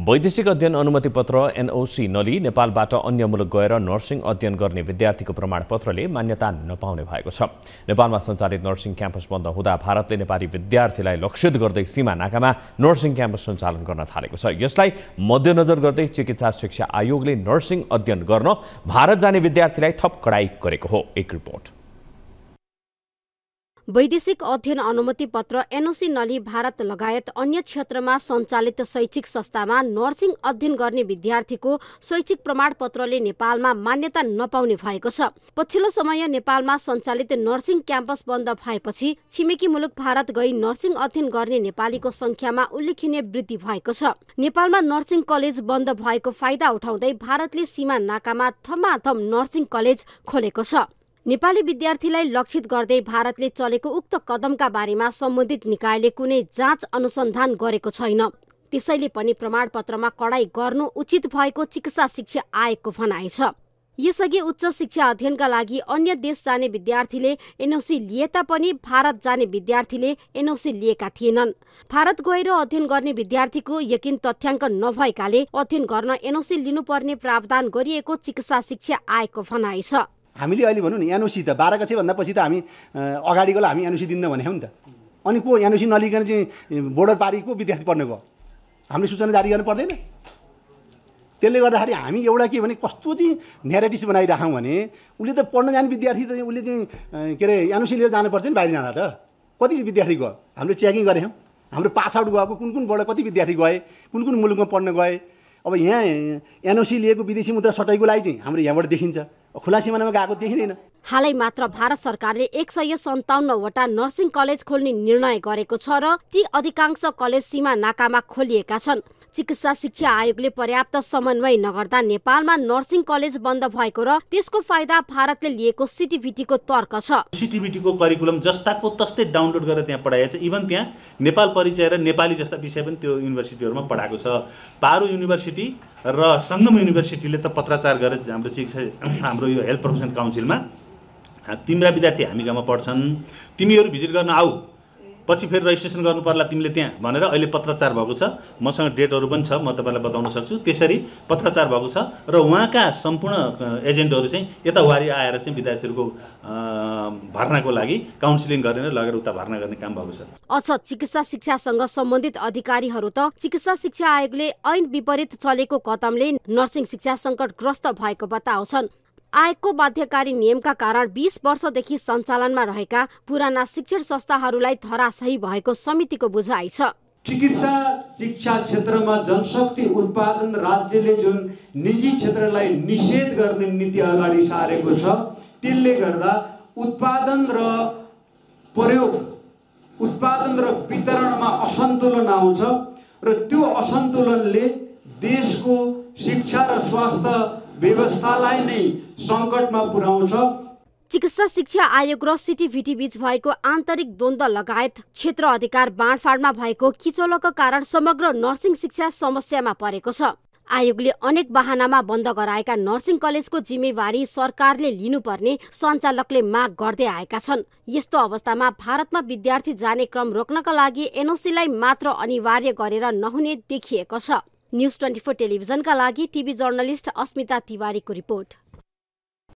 वैदेशिक अध्ययन अनुमति पत्र एनओसी नलिई नेपालबाट अन्य मुलुक गएर नर्सिङ अध्ययन गर्ने विद्यार्थीको प्रमाणपत्रले मान्यता नपाउने भएको छ। नेपालमा सञ्चालित नर्सिङ क्याम्पस बन्द हुँदा भारतले नेपाली विद्यार्थीलाई लक्षित गर्दै सीमा नाकामा नर्सिङ क्याम्पस सञ्चालन गर्न थालेको छ। यसलाई मध्यनजर गर्दै चिकित्सा शिक्षा आयोगले नर्सिङ अध्ययन गर्न भारत जाने विद्यार्थीलाई थप कडाई गरेको हो। एक रिपोर्ट। वैदेशिक अध्ययन अनुमति पत्र एनओसी नलिई भारत लगायत अन्य क्षेत्रमा सञ्चालित शैक्षिक संस्थामा नर्सिङ अध्ययन गर्ने विद्यार्थीको शैक्षिक प्रमाणपत्रले नेपालमा मान्यता नपाउने भएको छ। पछिल्लो समय नेपालमा सञ्चालित नर्सिङ क्याम्पस बन्द भएपछि छिमेकी मुलुक भारत गई नर्सिङ अध्ययन गर्ने नेपालीको संख्यामा उल्लेखनीय वृद्धि भएको छ। नेपालमा नर्सिङ कलेज बन्द भएको फाइदा उठाउँदै भारतले सीमा नाकामा थमाथम नर्सिङ कलेज खोलेको छ। नेपाली विद्यार्थीलाई लक्षित गर्दै भारतले चलेको उक्त कदमका बारेमा सम्बन्धित निकायले कुनै जाँच अनुसन्धान गरेको छैन। त्यसैले पनि प्रमाणपत्रमा कडाई गर्नु उचित भएको चिकित्सा शिक्षा आयोगको भनाइ छ। यसअघि उच्च शिक्षा अध्ययनका लागि अन्य देश जाने विद्यार्थीले एनओसी लिए तापनि भारत जाने विद्यार्थीले एनओसी लिएका थिएनन्। भारत गएर अध्ययन गर्ने विद्यार्थीको यकिन तथ्याङ्क नभएकाले अध्ययन गर्न एनओसी लिनुपर्ने प्रावधान गरिएको चिकित्सा शिक्षा आयोगको भनाइ छ। हामीले अहिले भनौं नि एनओसी त 12 गतेभन्दा पछि त हामी अगाडिकोलाई हामी एनओसी दिन्न भने हो नि त। अनि को एनओसी नलिकन चाहिँ बोर्डर पारी को विद्यार्थी पढ्न गयो, हामीले सूचना जारी गर्न पर्दैन। त्यसले गर्दाखेरि हामी एउटा के भने कस्तो चाहिँ नेरेटिभ बनाइराखौं भने उले त पढ्न जाने विद्यार्थी त उले चाहिँ के रे एनओसी लिएर जानु पर्छ नि बाहिर जाँदा। त कति विद्यार्थी गयो हामीले ट्र्याकिङ गरेहौं, हाम्रो पास आउट भएको कुन कुन बोर्डर कति विद्यार्थी गए, कुन कुन मुलुकमा पढ्न गए। अब यहाँ एनओसी लिएको विदेशी मुद्रा सटाइको लागि चाहिँ हाम्रो यहाँबाट देखिन्छ, खुला सीमानामा गएको देखिदैन। हालै मात्र भारत सरकारले 157 वटा नर्सिङ कलेज खोल्ने निर्णय गरेको छ र ती अधिकांश कलेज सीमा नाकामा खोलिएका छन्। चिकित्सा शिक्षा आयोगले पर्याप्त समन्वय नगर्दा नेपालमा नर्सिङ कलेज बन्द भएको र त्यसको फाइदा भारतले लिएको सिटिभिटीको तर्क छ। सिटिभिटीको करिकुलम जस्ताको तस्तै डाउनलोड गरेर त्यहाँ पढाइएको छ। इभन त्यहाँ नेपाल परिचय र नेपाली जस्ता विषय पनि त्यो युनिभर्सिटीहरुमा पढाएको छ। पारो युनिभर्सिटी र संगम युनिभर्सिटीले त पत्राचार गरेर हाम्रो चिकित्सा हाम्रो यो हेल्थ प्रोफेसन काउन्सिलमा तिम्रा विद्यार्थी हामी गाउँमा पढ्छन्, तिमीहरु भिजिट गर्न आऊ, पछि फेरि रेजिस्ट्रेसन गर्नु पर्ला तिमीले त्यहाँ भनेर अहिले पत्राचार भएको छ। मसँग डेटहरु पनि छ, म तपाईलाई बताउन सक्छु। त्यसरी पत्राचार भएको छ र उहाँका सम्पूर्ण एजेन्टहरु चाहिँ यतावारी आएर चाहिँ विद्यार्थीहरुको भर्नाको लागि काउन्सिलिङ गरेर लगेर उता भर्ना गर्ने काम भएको छ। अझ चिकित्सा शिक्षासँग सम्बन्धित अधिकारीहरु त चिकित्सा शिक्षा आयोगले ऐन विपरीत चलेको कदमले नर्सिङ शिक्षा संकटग्रस्त भएको बताउँछन्। आयोगको बाध्यकारी नियमका कारण 20 वर्षदेखि सञ्चालनमा रहेका पुराना शिक्षण संस्थाहरूलाई धराशायी भएको समितिको बुझाइ छ। चिकित्सा शिक्षा क्षेत्रमा जनशक्ति उत्पादन राज्यले जुन निजी क्षेत्रलाई निषेध गर्ने नीति अगाडि सारेको छ त्यसले गर्दा उत्पादन र वितरणमा असन्तुलन आउँछ र त्यो असन्तुलनले देशको शिक्षा र स्वास्थ्य व्यवस्थालाई नै संकटमा पुर्याउँछ। चिकित्सा शिक्षा आयोग र सिटिभिटी बीच भएको आन्तरिक द्वन्द्व लगायत क्षेत्र अधिकार बाँडफाँडमा भएको किचलोका कारण समग्र नर्सिङ शिक्षा समस्यामा परेको छ। आयोगले अनेक बहानामा बन्द गराएका नर्सिङ कलेजको जिम्मेवारी सरकारले लिनुपर्ने सञ्चालकले माग गर्दै आएका छन्। यस्तो अवस्थामा भारतमा विद्यार्थी जाने क्रम रोक्नका लागि एनओसीलाई मात्र अनिवार्य गरेर नहुने देखिएको छ। न्यूज 24 टेलिभिजनका लागि टिभी जर्नलिस्ट अस्मिता तिवारीको रिपोर्ट।